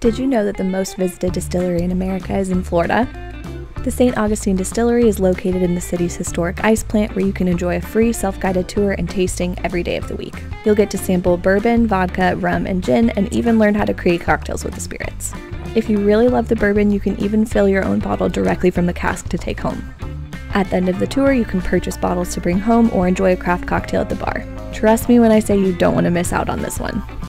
Did you know that the most visited distillery in America is in Florida? The St. Augustine Distillery is located in the city's historic ice plant, where you can enjoy a free self-guided tour and tasting every day of the week. You'll get to sample bourbon, vodka, rum, and gin, and even learn how to create cocktails with the spirits. If you really love the bourbon, you can even fill your own bottle directly from the cask to take home. At the end of the tour, you can purchase bottles to bring home or enjoy a craft cocktail at the bar. Trust me when I say you don't want to miss out on this one.